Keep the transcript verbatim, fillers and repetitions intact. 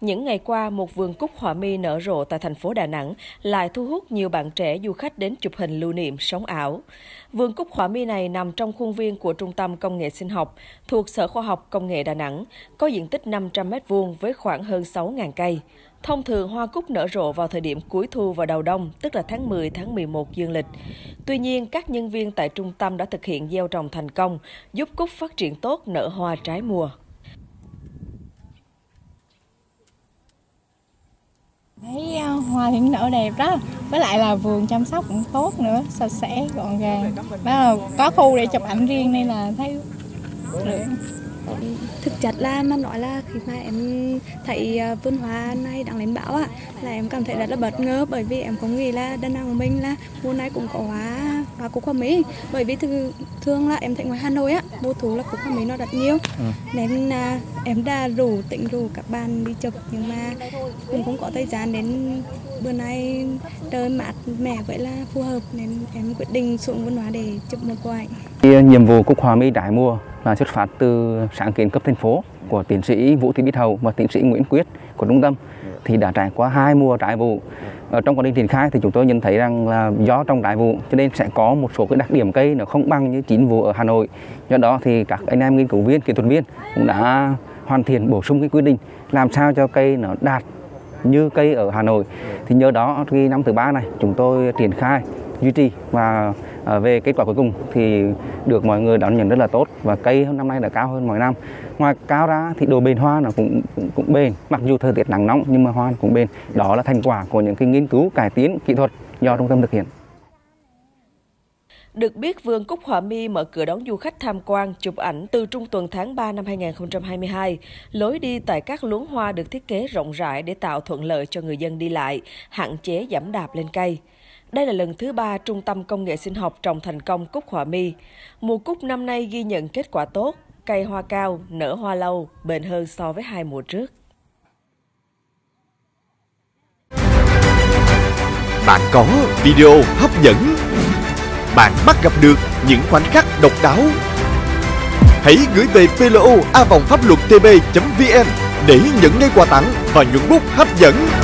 Những ngày qua, một vườn cúc họa mi nở rộ tại thành phố Đà Nẵng lại thu hút nhiều bạn trẻ du khách đến chụp hình lưu niệm sống ảo. Vườn cúc họa mi này nằm trong khuôn viên của Trung tâm Công nghệ sinh học thuộc Sở Khoa học Công nghệ Đà Nẵng, có diện tích năm trăm mét vuông với khoảng hơn sáu nghìn cây. Thông thường, hoa cúc nở rộ vào thời điểm cuối thu và đầu đông, tức là tháng mười, tháng mười một dương lịch. Tuy nhiên, các nhân viên tại trung tâm đã thực hiện gieo trồng thành công, giúp cúc phát triển tốt, nở hoa trái mùa. Thấy hoa thì nở đẹp đó, với lại là vườn chăm sóc cũng tốt nữa, sạch sẽ, gọn gàng. Đó, có khu để chụp ảnh riêng nên là thấy được. Thực chất là mà nói là khi mà em thấy vườn hoa này đang lên bão ạ, là em cảm thấy rất là bất ngờ, bởi vì em không nghĩ là Đà Nẵng của mình là mùa này cũng có hoa hoa cúc hoa mỹ, bởi vì thường là em thấy ngoài Hà Nội á, mùa thu là cúc hoa mỹ nó rất nhiều, nên em đã rủ tịnh rủ các bạn đi chụp nhưng mà cũng không có thời gian, đến bữa nay trời mát mẻ vậy là phù hợp nên em quyết định xuống vườn hoa để chụp một quả ảnh. Nhiệm vụ cúc hoa mỹ trái mùa là xuất phát từ sáng kiến cấp thành phố của tiến sĩ Vũ Thị Bích Hầu và tiến sĩ Nguyễn Quyết của trung tâm, thì đã trải qua hai mùa trại vụ. Ở trong quá trình triển khai thì chúng tôi nhận thấy rằng là do trong trại vụ cho nên sẽ có một số cái đặc điểm cây nó không bằng như chín vụ ở Hà Nội. Do đó thì các anh em nghiên cứu viên, kỹ thuật viên cũng đã hoàn thiện bổ sung cái quy định làm sao cho cây nó đạt như cây ở Hà Nội. Thì nhờ đó thì năm thứ ba này chúng tôi triển khai duy trì và về kết quả cuối cùng thì được mọi người đón nhận rất là tốt và cây năm nay đã cao hơn mọi năm. Ngoài cao ra thì độ bền hoa nó cũng, cũng cũng bền, mặc dù thời tiết nắng nóng nhưng mà hoa cũng bền. Đó là thành quả của những cái nghiên cứu cải tiến kỹ thuật do trung tâm thực hiện. Được biết, vườn cúc họa mi mở cửa đón du khách tham quan, chụp ảnh từ trung tuần tháng ba năm hai nghìn không trăm hai mươi hai. Lối đi tại các luống hoa được thiết kế rộng rãi để tạo thuận lợi cho người dân đi lại, hạn chế giẫm đạp lên cây. Đây là lần thứ ba Trung tâm Công nghệ sinh học trồng thành công cúc họa mi. Mùa cúc năm nay ghi nhận kết quả tốt, cây hoa cao, nở hoa lâu, bền hơn so với hai mùa trước. Bạn có video hấp dẫn, bạn bắt gặp được những khoảnh khắc độc đáo. Hãy gửi về pê lờ o a vòng pháp luật tv chấm vn để nhận ngay quà tặng và những bút hấp dẫn.